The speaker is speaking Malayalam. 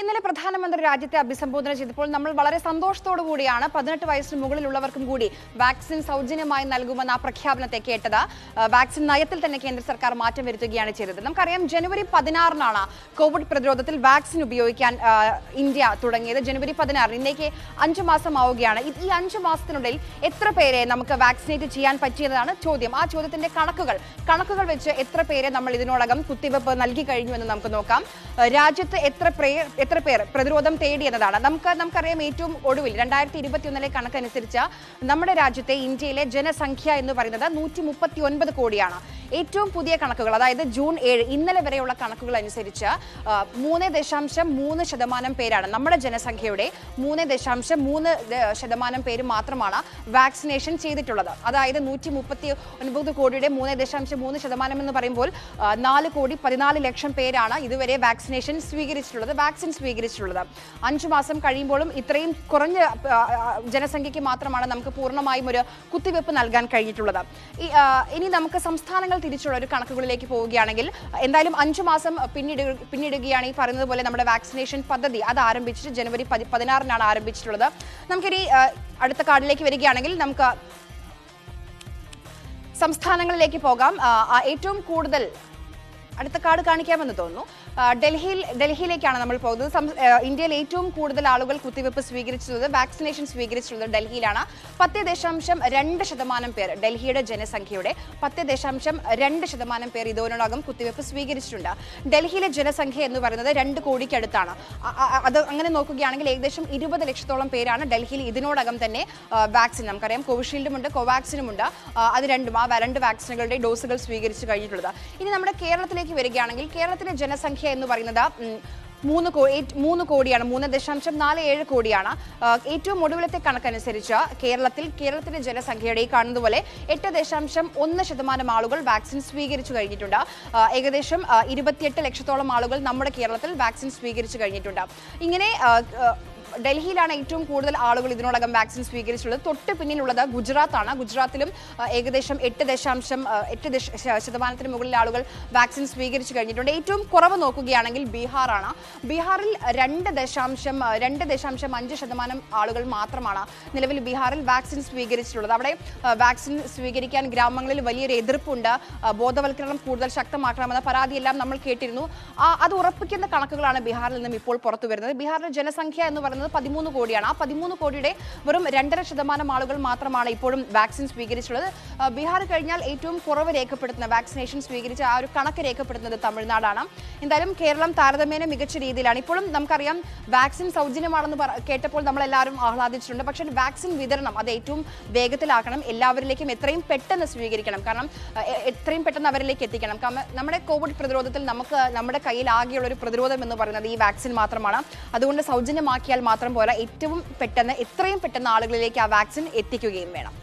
ഇന്നലെ പ്രധാനമന്ത്രി രാജ്യത്തെ അഭിസംബോധന ചെയ്തപ്പോൾ നമ്മൾ വളരെ സന്തോഷത്തോടു കൂടിയാണ് 18 വയസ്സിന് മുകളിലുള്ളവർക്കും കൂടി വാക്സിൻ സൗജന്യമായി നൽകുമെന്ന ആ പ്രഖ്യാപനത്തെ കേട്ടത്. വാക്സിൻ നയത്തിൽ തന്നെ കേന്ദ്ര സർക്കാർ മാറ്റം വരുത്തുകയാണ് ചെയ്തത്. നമുക്കറിയാം ജനുവരി 16-നാണ് കോവിഡ് പ്രതിരോധത്തിൽ വാക്സിൻ ഉപയോഗിക്കാൻ ഇന്ത്യ തുടങ്ങിയത്. ജനുവരി 16 ഇന്നേക്ക് 5 മാസം ആവുകയാണ്. ഈ 5 മാസത്തിനുള്ളിൽ എത്ര പേരെ നമുക്ക് വാക്സിനേറ്റ് ചെയ്യാൻ പറ്റിയതാണ് ചോദ്യം. ആ ചോദ്യത്തിന്റെ കണക്കുകൾ വെച്ച് എത്ര പേരെ നമ്മൾ ഇതിനോടകം കുത്തിവെപ്പ് നൽകി കഴിഞ്ഞു എന്ന് നമുക്ക് നോക്കാം. രാജ്യത്ത് എത്ര പേർ പ്രതിരോധം തേടിയെന്നതാണ് നമുക്കറിയാം. ഏറ്റവും ഒടുവിൽ 2021-ലെ കണക്കനുസരിച്ച് നമ്മുടെ രാജ്യത്തെ ഇന്ത്യയിലെ ജനസംഖ്യ എന്ന് പറയുന്നത് 139 കോടിയാണ്. ഏറ്റവും പുതിയ കണക്കുകൾ, അതായത് ജൂൺ 7 ഇന്നലെ വരെയുള്ള കണക്കുകൾ അനുസരിച്ച് 3.3% പേരാണ് നമ്മുടെ ജനസംഖ്യയുടെ 3.3% പേര് മാത്രമാണ് വാക്സിനേഷൻ ചെയ്തിട്ടുള്ളത്. അതായത് 139 കോടിയുടെ 3.3% എന്ന് പറയുമ്പോൾ 4,14,00,000 പേരാണ് ഇതുവരെ വാക്സിനേഷൻ സ്വീകരിച്ചിട്ടുള്ളത്. 5 മാസം കഴിയുമ്പോഴും ഇത്രയും കുറഞ്ഞ ജനസംഖ്യയ്ക്ക് മാത്രമാണ് നമുക്ക് പൂർണ്ണമായും ഒരു കുത്തിവെപ്പ് നൽകാൻ കഴിഞ്ഞിട്ടുള്ളത്. ഇനി നമുക്ക് സംസ്ഥാനങ്ങൾ തിരിച്ചുള്ള ഒരു കണക്കുകളിലേക്ക് പോവുകയാണെങ്കിൽ എന്തായാലും 5 മാസം പിന്നിടുകയാണ് ഈ പറയുന്നത് പോലെ നമ്മുടെ വാക്സിനേഷൻ പദ്ധതി. അത് ആരംഭിച്ചിട്ട് ജനുവരി 16-നാണ് ആരംഭിച്ചിട്ടുള്ളത്. നമുക്കിനി അടുത്ത കാർഡിലേക്ക് വരികയാണെങ്കിൽ നമുക്ക് സംസ്ഥാനങ്ങളിലേക്ക് പോകാം. ഏറ്റവും കൂടുതൽ അടുത്ത കാർഡ് കാണിക്കാമെന്ന് തോന്നുന്നു. ഡൽഹിയിലേക്കാണ് നമ്മൾ പോകുന്നത്. ഇന്ത്യയിൽ ഏറ്റവും കൂടുതൽ ആളുകൾ കുത്തിവെപ്പ് സ്വീകരിച്ചിട്ടുള്ളത്, വാക്സിനേഷൻ സ്വീകരിച്ചിട്ടുള്ളത് ഡൽഹിയിലാണ്. 10.2% പേർ, ഡൽഹിയുടെ ജനസംഖ്യയുടെ 10.2% പേർ ഇതോടകം കുത്തിവെപ്പ് സ്വീകരിച്ചിട്ടുണ്ട്. ഡൽഹിയിലെ ജനസംഖ്യ എന്ന് പറയുന്നത് 2 കോടിക്കടുത്താണ്. അത് അങ്ങനെ നോക്കുകയാണെങ്കിൽ ഏകദേശം 20 ലക്ഷത്തോളം പേരാണ് ഡൽഹിയിൽ ഇതിനോടകം തന്നെ വാക്സിൻ, നമുക്കറിയാം കോവിഷീൽഡുമുണ്ട് കോവാക്സിനുമുണ്ട്, അത് രണ്ട് വാക്സിനുകളുടെ ഡോസുകൾ സ്വീകരിച്ചു കഴിഞ്ഞിട്ടുള്ളത്. ഇനി നമ്മുടെ കേരളത്തിലേക്ക് വരികയാണെങ്കിൽ കേരളത്തിലെ ജനസംഖ്യ എന്ന് പറയുന്നത് 3 കോടിയാണ്, 3.47 കോടിയാണ്. ഏറ്റവും ഒടുവിലത്തെ കണക്കനുസരിച്ച് കേരളത്തിലെ ജനസംഖ്യയുടെ ഈ കാണുന്നത് പോലെ 8.1% ആളുകൾ വാക്സിൻ സ്വീകരിച്ചു കഴിഞ്ഞിട്ടുണ്ട്. ഏകദേശം 28 ലക്ഷത്തോളം ആളുകൾ നമ്മുടെ കേരളത്തിൽ വാക്സിൻ സ്വീകരിച്ചു കഴിഞ്ഞിട്ടുണ്ട്. ഇങ്ങനെ ഡൽഹിയിലാണ് ഏറ്റവും കൂടുതൽ ആളുകൾ ഇതിനോടകം വാക്സിൻ സ്വീകരിച്ചിട്ടുള്ളത്. തൊട്ട് പിന്നിലുള്ളത് ഗുജറാത്താണ്. ഗുജറാത്തിലും ഏകദേശം 8% മുകളിൽ ആളുകൾ വാക്സിൻ സ്വീകരിച്ചു കഴിഞ്ഞിട്ടുണ്ട്. ഏറ്റവും കുറവ് നോക്കുകയാണെങ്കിൽ ബീഹാറാണ്. ബീഹാറിൽ 2.5% ആളുകൾ മാത്രമാണ് നിലവിൽ ബീഹാറിൽ വാക്സിൻ സ്വീകരിച്ചിട്ടുള്ളത്. അവിടെ വാക്സിൻ സ്വീകരിക്കാൻ ഗ്രാമങ്ങളിൽ വലിയൊരു എതിർപ്പുണ്ട്. ബോധവൽക്കരണം കൂടുതൽ ശക്തമാക്കണമെന്ന പരാതിയെല്ലാം നമ്മൾ കേട്ടിരുന്നു. അത് ഉറപ്പിക്കുന്ന കണക്കുകളാണ് ബീഹാറിൽ നിന്നും ഇപ്പോൾ പുറത്തു വരുന്നത്. ബീഹാറിലെ ജനസംഖ്യ എന്ന് പറയുന്നത് 13 കോടിയാണ്. ആ 13 കോടിയുടെ വെറും 2.5% ആളുകൾ മാത്രമാണ് ഇപ്പോഴും വാക്സിൻ സ്വീകരിച്ചിട്ടുള്ളത്. ബീഹാർ കഴിഞ്ഞാൽ ഏറ്റവും കുറവ് രേഖപ്പെടുത്തുന്ന, വാക്സിനേഷൻ സ്വീകരിച്ച ആ ഒരു കണക്ക് രേഖപ്പെടുത്തുന്നത് തമിഴ്നാടാണ്. എന്തായാലും കേരളം താരതമ്യേന മികച്ച രീതിയിലാണ്. ഇപ്പോഴും നമുക്കറിയാം വാക്സിൻ സൗജന്യമാണെന്ന് കേട്ടപ്പോൾ നമ്മളെല്ലാവരും ആഹ്ലാദിച്ചിട്ടുണ്ട്. പക്ഷേ വാക്സിൻ വിതരണം അത് ഏറ്റവും വേഗത്തിലാക്കണം, എല്ലാവരിലേക്കും എത്രയും പെട്ടെന്ന് സ്വീകരിക്കണം, കാരണം എത്രയും പെട്ടെന്ന് അവരിലേക്ക് എത്തിക്കണം. നമ്മുടെ കോവിഡ് പ്രതിരോധത്തിൽ നമുക്ക് നമ്മുടെ കയ്യിൽ ആകെയുള്ള ഒരു പ്രതിരോധം എന്ന് പറയുന്നത് ഈ വാക്സിൻ മാത്രമാണ്. അതുകൊണ്ട് സൗജന്യമാക്കിയാൽ മാത്രം പോരാ, ഏറ്റവും പെട്ടെന്ന് എത്രയും പെട്ടെന്ന് ആളുകളിലേക്ക് ആ വാക്സിൻ എത്തിക്കുകയും വേണം.